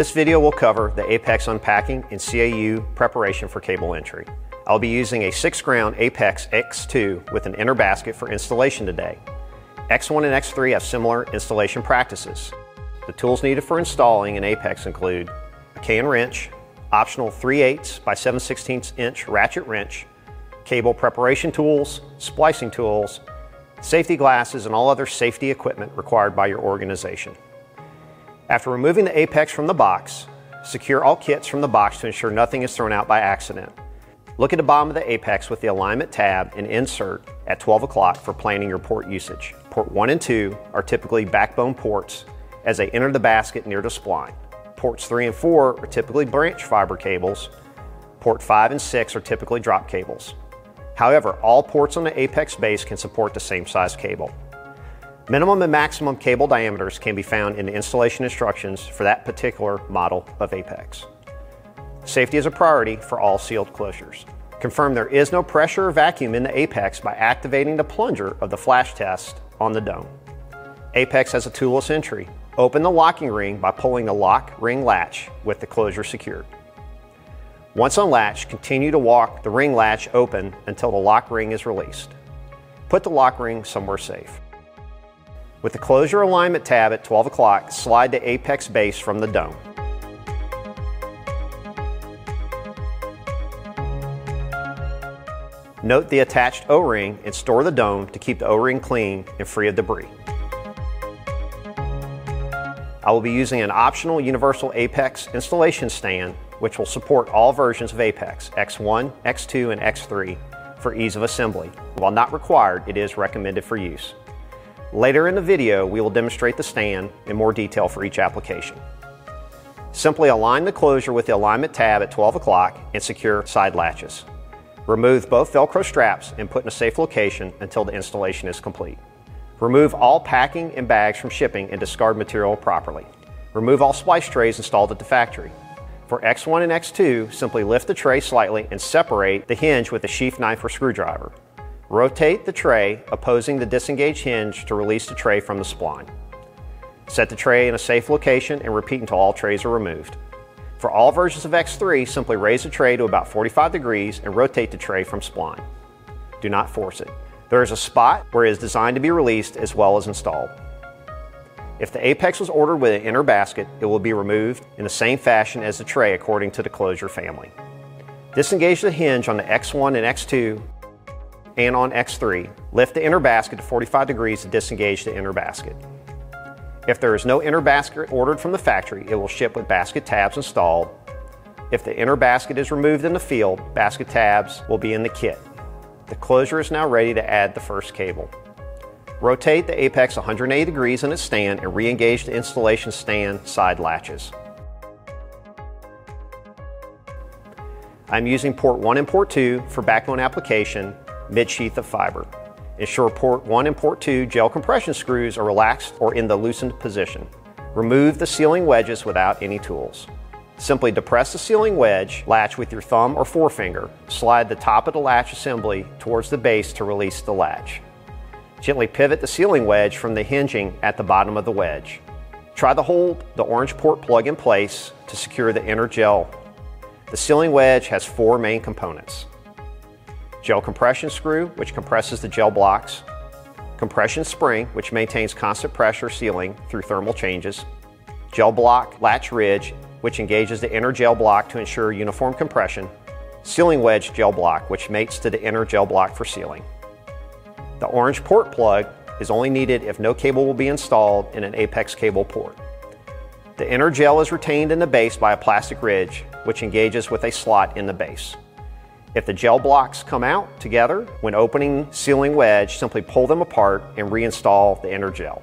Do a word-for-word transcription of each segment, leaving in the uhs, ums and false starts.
This video will cover the Apex unpacking and C A U preparation for cable entry. I'll be using a six ground Apex X two with an inner basket for installation today. X one and X three have similar installation practices. The tools needed for installing an Apex include a K and wrench, optional three eighths by seven sixteenths inch ratchet wrench, cable preparation tools, splicing tools, safety glasses, and all other safety equipment required by your organization. After removing the Apex from the box, secure all kits from the box to ensure nothing is thrown out by accident. Look at the bottom of the Apex with the alignment tab and insert at twelve o'clock for planning your port usage. Port one and two are typically backbone ports as they enter the basket near the spline. Ports three and four are typically branch fiber cables. Port five and six are typically drop cables. However, all ports on the Apex base can support the same size cable. Minimum and maximum cable diameters can be found in the installation instructions for that particular model of Apex. Safety is a priority for all sealed closures. Confirm there is no pressure or vacuum in the Apex by activating the plunger of the flash test on the dome. Apex has a toolless entry. Open the locking ring by pulling the lock ring latch with the closure secured. Once unlatched, continue to walk the ring latch open until the lock ring is released. Put the lock ring somewhere safe. With the closure alignment tab at twelve o'clock, slide the Apex base from the dome. Note the attached O-ring and store the dome to keep the O-ring clean and free of debris. I will be using an optional universal Apex installation stand which will support all versions of Apex, X one, X two, and X three for ease of assembly. While not required, it is recommended for use. Later in the video, we will demonstrate the stand in more detail for each application. Simply align the closure with the alignment tab at twelve o'clock and secure side latches. Remove both Velcro straps and put in a safe location until the installation is complete. Remove all packing and bags from shipping and discard material properly. Remove all splice trays installed at the factory. For X one and X two, simply lift the tray slightly and separate the hinge with a sheath knife or screwdriver. Rotate the tray, opposing the disengaged hinge to release the tray from the spline. Set the tray in a safe location and repeat until all trays are removed. For all versions of X three, simply raise the tray to about forty-five degrees and rotate the tray from spline. Do not force it. There is a spot where it is designed to be released as well as installed. If the Apex was ordered with an inner basket, it will be removed in the same fashion as the tray according to the closure family. Disengage the hinge on the X one and X two, and on X three. Lift the inner basket to forty-five degrees to disengage the inner basket. If there is no inner basket ordered from the factory, it will ship with basket tabs installed. If the inner basket is removed in the field, basket tabs will be in the kit. The closure is now ready to add the first cable. Rotate the Apex one hundred eighty degrees in its stand and re-engage the installation stand side latches. I'm using port one and port two for backbone application, mid-sheath of fiber. Ensure port one and port two gel compression screws are relaxed or in the loosened position. Remove the sealing wedges without any tools. Simply depress the sealing wedge latch with your thumb or forefinger. Slide the top of the latch assembly towards the base to release the latch. Gently pivot the sealing wedge from the hinging at the bottom of the wedge. Try to hold the orange port plug in place to secure the inner gel. The sealing wedge has four main components. Gel compression screw, which compresses the gel blocks. Compression spring, which maintains constant pressure sealing through thermal changes. Gel block latch ridge, which engages the inner gel block to ensure uniform compression. Sealing wedge gel block, which mates to the inner gel block for sealing. The orange port plug is only needed if no cable will be installed in an Apex cable port. The inner gel is retained in the base by a plastic ridge, which engages with a slot in the base. If the gel blocks come out together, when opening sealing wedge, simply pull them apart and reinstall the inner gel.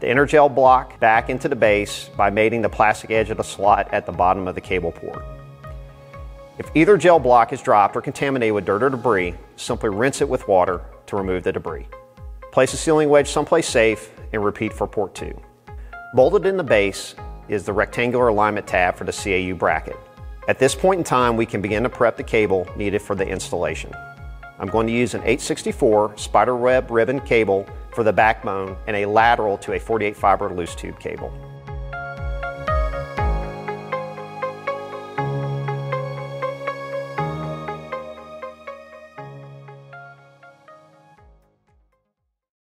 The inner gel block back into the base by mating the plastic edge of the slot at the bottom of the cable port. If either gel block is dropped or contaminated with dirt or debris, simply rinse it with water to remove the debris. Place the sealing wedge someplace safe and repeat for port two. Bolted in the base is the rectangular alignment tab for the C A U bracket. At this point in time, we can begin to prep the cable needed for the installation. I'm going to use an eight sixty-four spiderweb ribbon cable for the backbone and a lateral to a forty-eight fiber loose tube cable.